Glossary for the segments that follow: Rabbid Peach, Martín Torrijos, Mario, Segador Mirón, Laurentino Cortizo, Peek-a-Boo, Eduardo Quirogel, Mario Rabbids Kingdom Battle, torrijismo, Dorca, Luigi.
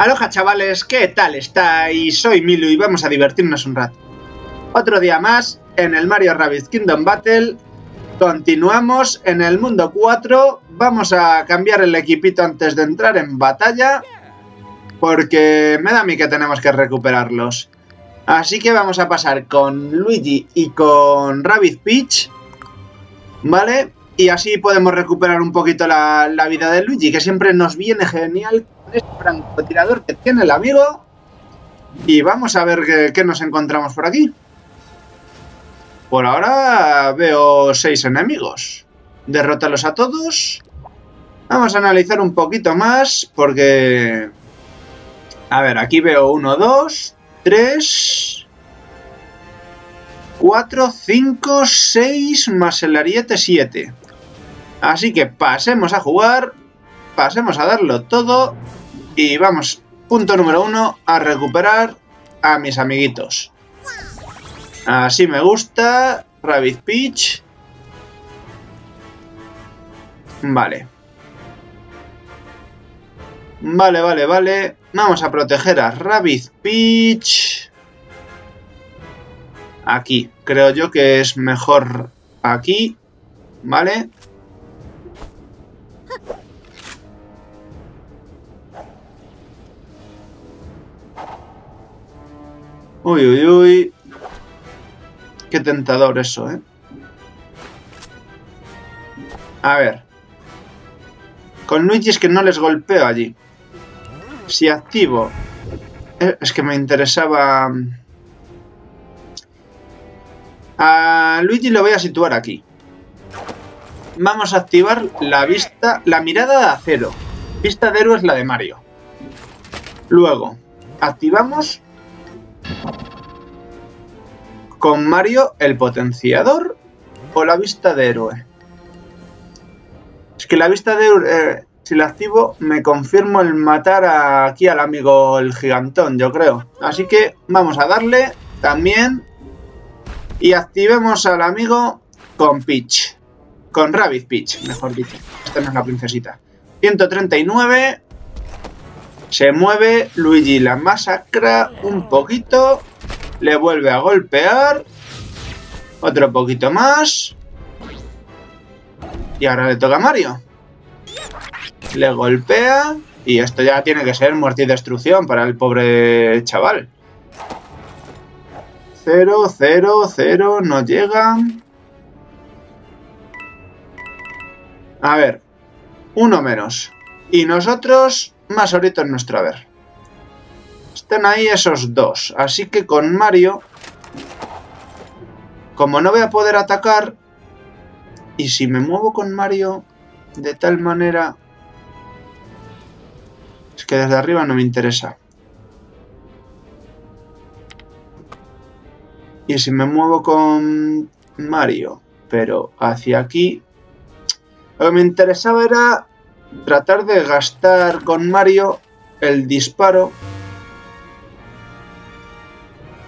Aloha chavales, ¿qué tal estáis? Soy Milu y vamos a divertirnos un rato. Otro día más en el Mario Rabbids Kingdom Battle. Continuamos en el mundo 4. Vamos a cambiar el equipito antes de entrar en batalla, porque me da a mí que tenemos que recuperarlos. Así que vamos a pasar con Luigi y con Rabbid Peach, ¿vale? Y así podemos recuperar un poquito la vida de Luigi, que siempre nos viene genial. Este francotirador que tiene el amigo. Y vamos a ver qué nos encontramos por aquí. Por ahora veo 6 enemigos. Derrótalos a todos. Vamos a analizar un poquito más, porque... a ver, aquí veo 1, 2, 3, 4, 5, 6, más el ariete 7. Así que pasemos a jugar. Pasemos a darlo todo. Y vamos, punto número 1, a recuperar a mis amiguitos. Así me gusta, Rabbid Peach. Vale. Vale. Vamos a proteger a Rabbid Peach. Aquí, creo yo que es mejor aquí. Vale. Uy. Qué tentador eso, ¿eh? A ver. Con Luigi es que no les golpeo allí. Si activo... es que me interesaba... a Luigi lo voy a situar aquí. Vamos a activar la vista... la mirada de acero. Vista de héroe es la de Mario. Luego, activamos... con Mario el potenciador o la vista de héroe. Es que la vista de héroe, si la activo, me confirmo el matar aquí al amigo el gigantón, yo creo. Así que vamos a darle también y activemos al amigo con Peach. Con Rabbid Peach, mejor dicho. Esta no es la princesita. 139. Se mueve, Luigi la masacra un poquito, le vuelve a golpear, otro poquito más, y ahora le toca a Mario. Le golpea, y esto ya tiene que ser muerte y destrucción para el pobre chaval. 0, 0, 0, no llega. A ver, uno menos. Y nosotros... más ahorita en nuestro haber. Están ahí esos dos. Así que con Mario, como no voy a poder atacar, y si me muevo con Mario de tal manera... es que desde arriba no me interesa. Y si me muevo con Mario, pero hacia aquí... lo que me interesaba era... tratar de gastar con Mario el disparo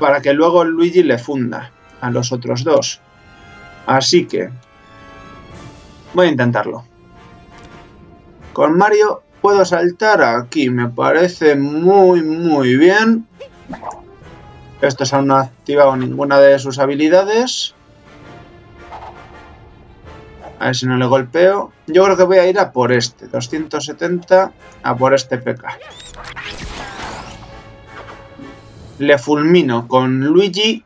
para que luego Luigi le funda a los otros dos. Así que voy a intentarlo. Con Mario puedo saltar aquí, me parece muy bien. Estos aún no han activado ninguna de sus habilidades. A ver si no le golpeo. Yo creo que voy a ir a por este. 270. A por este PK. Le fulmino con Luigi.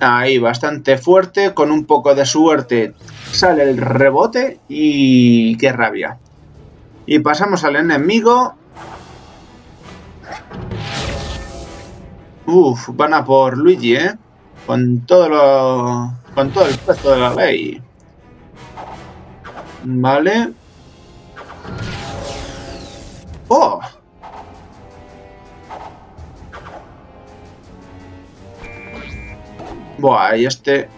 Ahí, bastante fuerte. Con un poco de suerte sale el rebote. Y... qué rabia. Y pasamos al enemigo. Uf, van a por Luigi, ¿eh? Con todo el peso de la ley. Vale. ¡Oh! Buah, y este...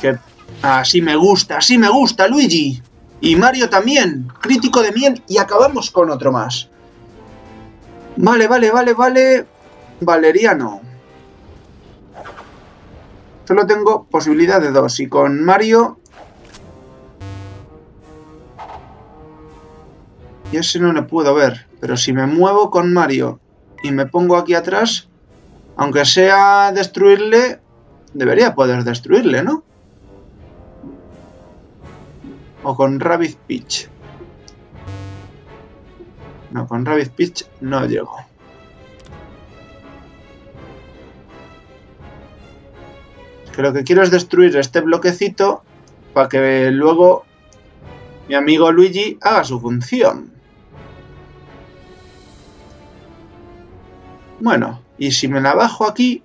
que... así me gusta, Luigi. Y Mario también. Crítico de miel. Y acabamos con otro más. Vale. Valeriano. Solo tengo posibilidad de 2. Y con Mario... y ese no le puedo ver. Pero si me muevo con Mario y me pongo aquí atrás, aunque sea destruirle, debería poder destruirle, ¿no? O con Rabbid Peach. No, con Rabbid Peach no llego. Que lo que quiero es destruir este bloquecito para que luego mi amigo Luigi haga su función. Bueno, y si me la bajo aquí,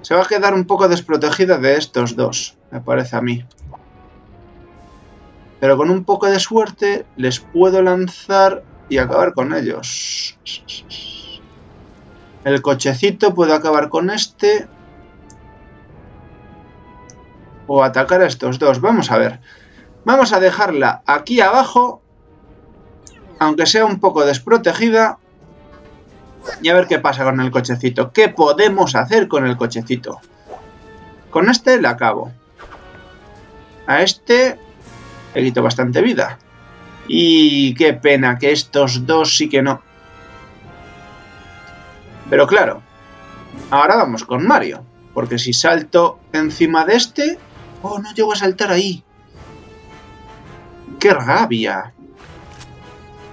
se va a quedar un poco desprotegida de estos dos, me parece a mí. Pero con un poco de suerte les puedo lanzar y acabar con ellos. El cochecito puedo acabar con este. O atacar a estos dos. Vamos a ver. Vamos a dejarla aquí abajo, aunque sea un poco desprotegida. Y a ver qué pasa con el cochecito. ¿Qué podemos hacer con el cochecito? Con este la acabo. A este le quito bastante vida. Y qué pena que estos dos sí que no. Pero claro, ahora vamos con Mario. Porque si salto encima de este... ¡Oh, no llego a saltar ahí! ¡Qué rabia!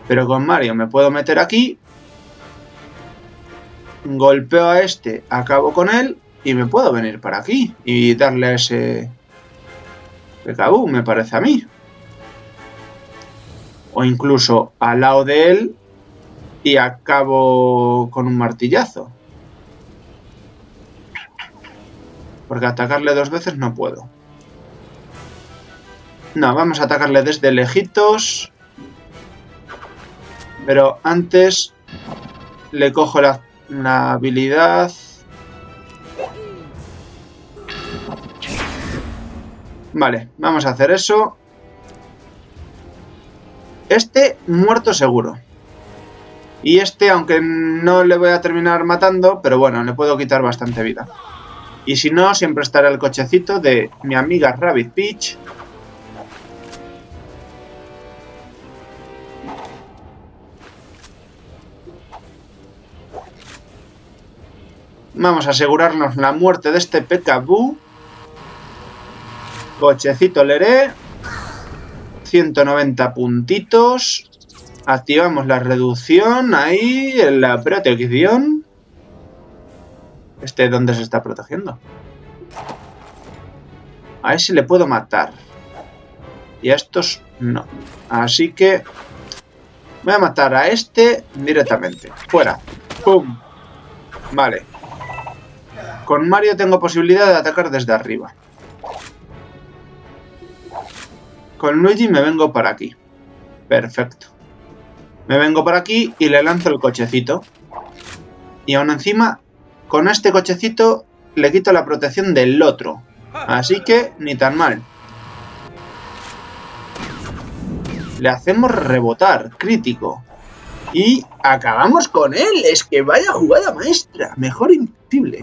Pero con Mario me puedo meter aquí... Golpeo a este, acabo con él y me puedo venir para aquí y darle a ese Peek-a-Boo, me parece a mí. O incluso al lado de él y acabo con un martillazo. Porque atacarle dos veces no puedo. No, vamos a atacarle desde lejitos. Pero antes le cojo la habilidad. Vale, vamos a hacer eso. Este muerto seguro. Y este, aunque no le voy a terminar matando, pero bueno, le puedo quitar bastante vida. Y si no, siempre estará el cochecito de mi amiga Rabbid Peach. Vamos a asegurarnos la muerte de este Peek-a-Boo. Cochecito Leré. 190 puntitos. Activamos la reducción ahí, en la protección. ¿Este dónde se está protegiendo? A ese le puedo matar. Y a estos no. Así que voy a matar a este directamente. Fuera. ¡Pum! Vale. Con Mario tengo posibilidad de atacar desde arriba. Con Luigi me vengo para aquí. Perfecto. Me vengo para aquí y le lanzo el cochecito. Y aún encima, con este cochecito le quito la protección del otro. Así que ni tan mal. Le hacemos rebotar, crítico. Y acabamos con él. Es que vaya jugada maestra. Mejor imposible.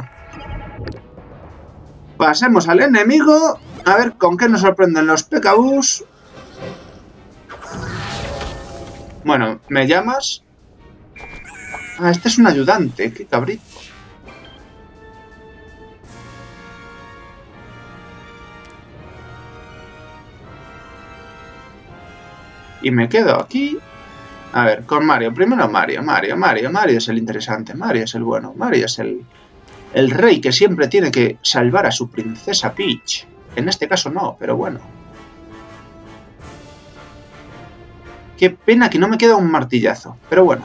Pasemos al enemigo. A ver con qué nos sorprenden los Peek-a-Boos. Bueno, ¿me llamas? Ah, este es un ayudante. Qué cabrito. Y me quedo aquí. A ver, con Mario. Primero Mario es el interesante. Mario es el bueno. Mario es el rey que siempre tiene que salvar a su princesa Peach. En este caso no, pero bueno. Qué pena que no me queda un martillazo, pero bueno.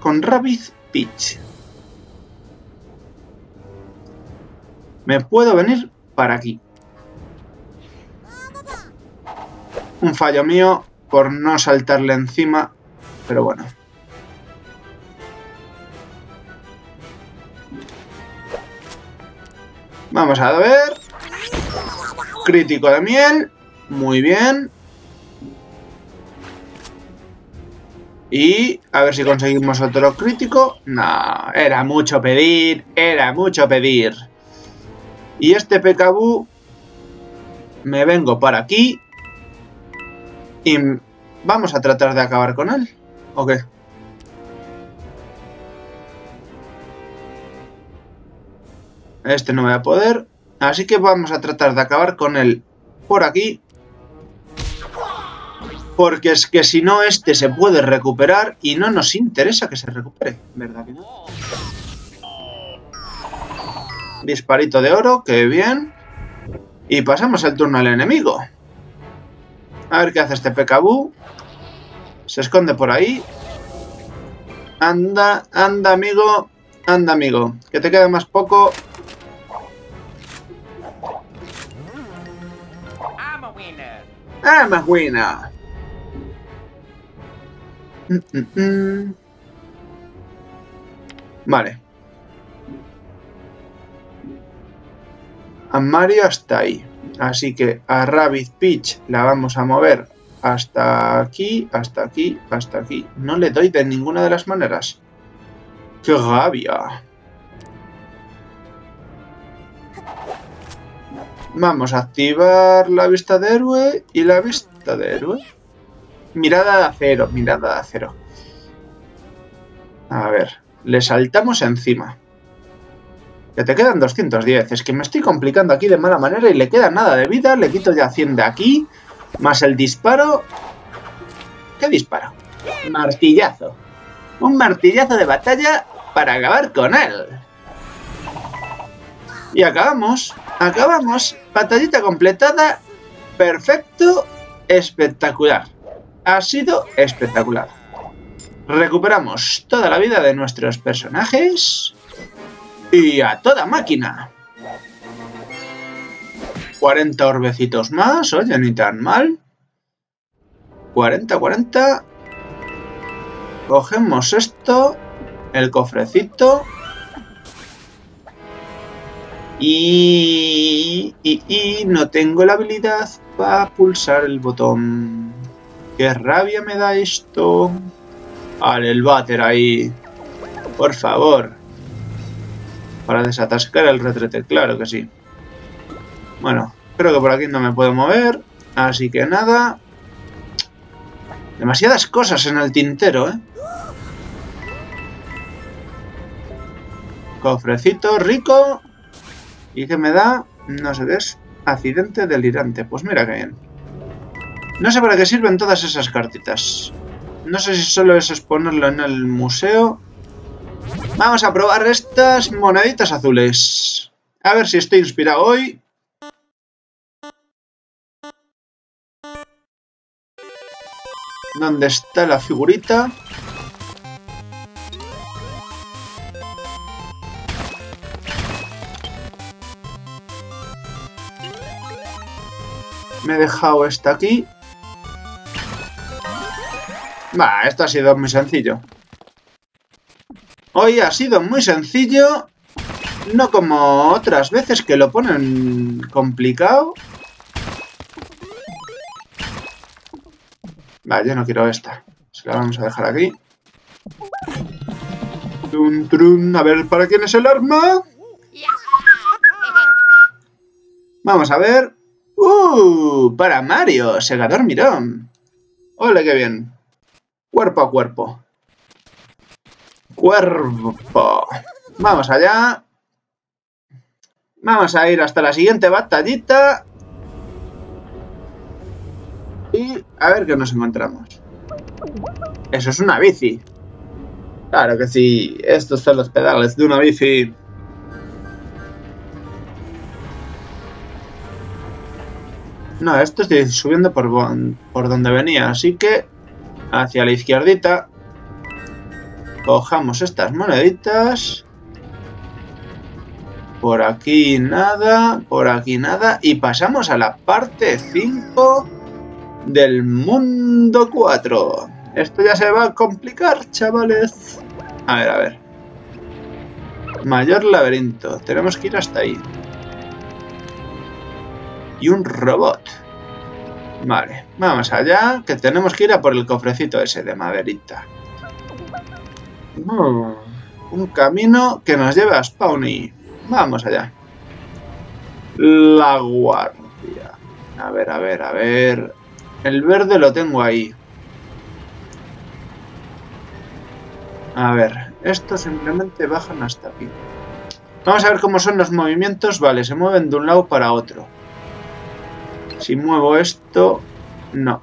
Con Rabbid Peach. Me puedo venir para aquí. Un fallo mío por no saltarle encima. Pero bueno. Vamos a ver. Crítico de miel. Muy bien. Y a ver si conseguimos otro crítico. No, era mucho pedir. Y este Peek-a-Boo me vengo para aquí y vamos a tratar de acabar con él, ¿o qué? Este no voy a poder, así que vamos a tratar de acabar con él por aquí. Porque es que si no, este se puede recuperar y no nos interesa que se recupere, ¿verdad que no? Disparito de oro, qué bien. Y pasamos el turno al enemigo. A ver qué hace este Peek-a-Boo. Se esconde por ahí. Anda, anda amigo, anda amigo, que te queda más poco. ¡Ah, más buena! Vale. A Mario hasta ahí. Así que a Rabbid Peach la vamos a mover hasta aquí, hasta aquí, hasta aquí. No le doy de ninguna de las maneras. ¡Qué rabia! Vamos a activar la vista de héroe y la vista de héroe. Mirada de acero, mirada de acero. A ver, le saltamos encima. Que te quedan 210. Es que me estoy complicando aquí de mala manera y le queda nada de vida. Le quito ya 100 de aquí. Más el disparo. ¿Qué disparo? Martillazo. Un martillazo de batalla para acabar con él. Y acabamos. Acabamos. Batallita completada. Perfecto. Espectacular. Ha sido espectacular. Recuperamos toda la vida de nuestros personajes. Y a toda máquina. 40 orbecitos más. Oye, ni tan mal. 40, 40. Cogemos esto. El cofrecito. Y no tengo la habilidad para pulsar el botón. Qué rabia me da esto. Vale, el váter ahí. Por favor. Para desatascar el retrete, claro que sí. Bueno, creo que por aquí no me puedo mover. Así que nada. Demasiadas cosas en el tintero, ¿eh? Cofrecito rico. ¿Y qué me da? No sé qué es. Accidente delirante. Pues mira qué bien. No sé para qué sirven todas esas cartitas. No sé si solo es exponerlo en el museo. Vamos a probar estas moneditas azules. A ver si estoy inspirado hoy. ¿Dónde está la figurita? Me he dejado esta aquí. Bah, esto ha sido muy sencillo. Hoy ha sido muy sencillo. No como otras veces que lo ponen complicado. Vale, yo no quiero esta. Se la vamos a dejar aquí. Trun, trun. A ver, ¿para quién es el arma? Vamos a ver. Para Mario, Segador Mirón. Ole, qué bien. Cuerpo a cuerpo. Cuerpo. Vamos allá. Vamos a ir hasta la siguiente batallita. Y a ver qué nos encontramos. Eso es una bici. Claro que sí. Estos son los pedales de una bici. No, esto estoy subiendo por donde venía, así que hacia la izquierdita. Cojamos estas moneditas. Por aquí nada, y pasamos a la parte 5 del mundo 4. Esto ya se va a complicar, chavales. A ver, a ver. Mayor laberinto, tenemos que ir hasta ahí. Y un robot. Vale, vamos allá, que tenemos que ir a por el cofrecito ese de maderita. Un camino que nos lleva a Spawny. Vamos allá. La guardia. A ver, a ver, a ver. El verde lo tengo ahí. A ver, estos simplemente bajan hasta aquí. Vamos a ver cómo son los movimientos. Vale, se mueven de un lado para otro. Si muevo esto... No.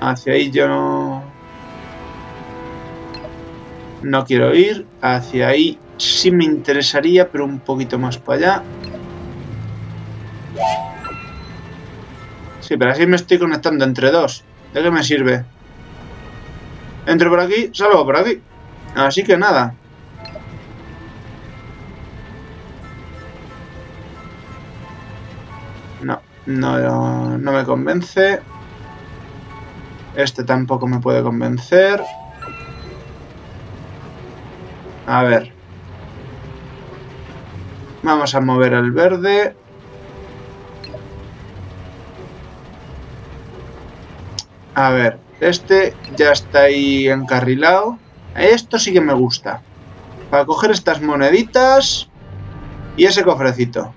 Hacia ahí yo no... No quiero ir. Hacia ahí sí me interesaría, pero un poquito más para allá. Sí, pero así me estoy conectando entre dos. ¿De qué me sirve? Entro por aquí, salgo por aquí. Así que nada. No me convence. Este tampoco me puede convencer. A ver. Vamos a mover al verde. A ver, este ya está ahí encarrilado. Esto sí que me gusta. Para coger estas moneditas y ese cofrecito.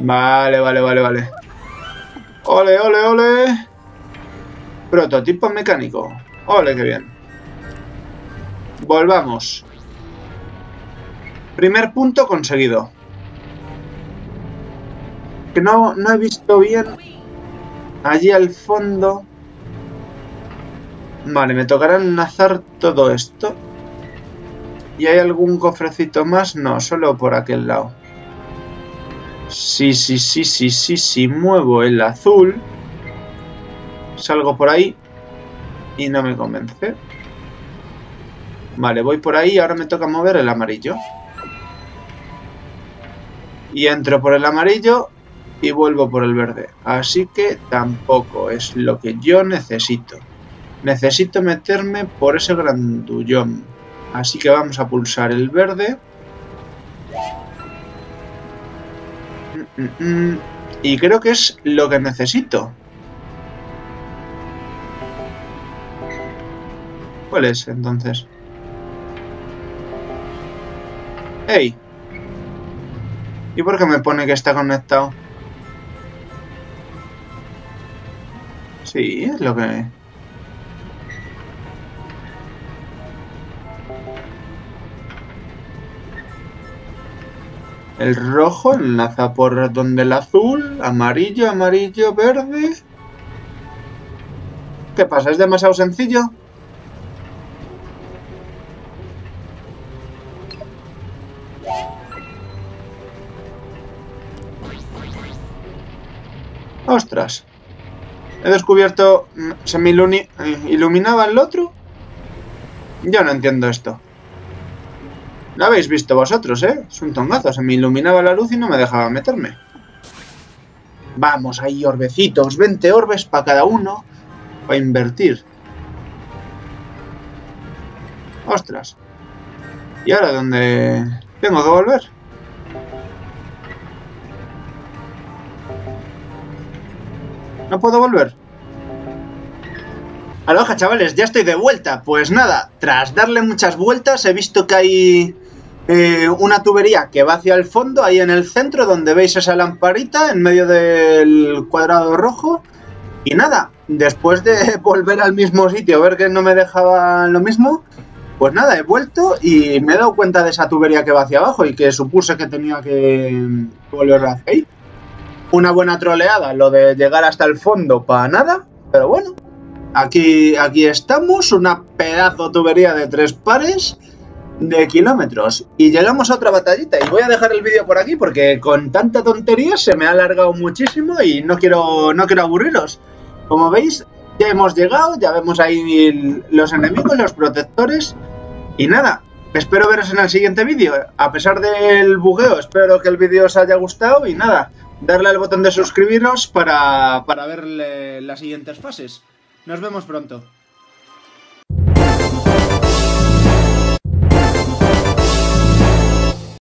Vale, vale, vale, vale. Ole, ole, ole. Prototipo mecánico. Ole, qué bien. Volvamos. Primer punto conseguido. Que no he visto bien. Allí al fondo. Vale, me tocará enlazar todo esto. ¿Y hay algún cofrecito más? No, solo por aquel lado. Sí, muevo el azul. Salgo por ahí. Y no me convence. Vale, voy por ahí. Ahora me toca mover el amarillo. Y entro por el amarillo. Y vuelvo por el verde. Así que tampoco es lo que yo necesito. Necesito meterme por ese grandullón. Así que vamos a pulsar el verde. Y creo que es lo que necesito. ¿Cuál es entonces? ¡Ey! ¿Y por qué me pone que está conectado? Sí, es lo que... El rojo enlaza por donde el azul, amarillo, amarillo, verde... ¿Qué pasa? ¿Es demasiado sencillo? ¡Ostras! He descubierto... ¿Se me iluminaba el otro? Yo no entiendo esto. Lo habéis visto vosotros, ¿eh? Es un tongazo. Se me iluminaba la luz y no me dejaba meterme. Vamos, ahí orbecitos. 20 orbes para cada uno. Para invertir. ¡Ostras! ¿Y ahora dónde tengo que volver? ¿No puedo volver? Aloha, chavales, ya estoy de vuelta. Pues nada, tras darle muchas vueltas he visto que hay una tubería que va hacia el fondo, ahí en el centro, donde veis esa lamparita en medio del cuadrado rojo. Y nada, después de volver al mismo sitio, ver que no me dejaba lo mismo, pues nada, he vuelto y me he dado cuenta de esa tubería que va hacia abajo y que supuse que tenía que volver hacia ahí. Una buena troleada, lo de llegar hasta el fondo para nada, pero bueno, aquí estamos, una pedazo tubería de 3 pares de kilómetros. Y llegamos a otra batallita y voy a dejar el vídeo por aquí porque con tanta tontería se me ha alargado muchísimo y no quiero aburriros. Como veis, ya hemos llegado, ya vemos ahí los enemigos, los protectores y nada. Espero veros en el siguiente vídeo, a pesar del bugueo, espero que el vídeo os haya gustado y nada. Darle al botón de suscribiros para ver las siguientes fases. Nos vemos pronto.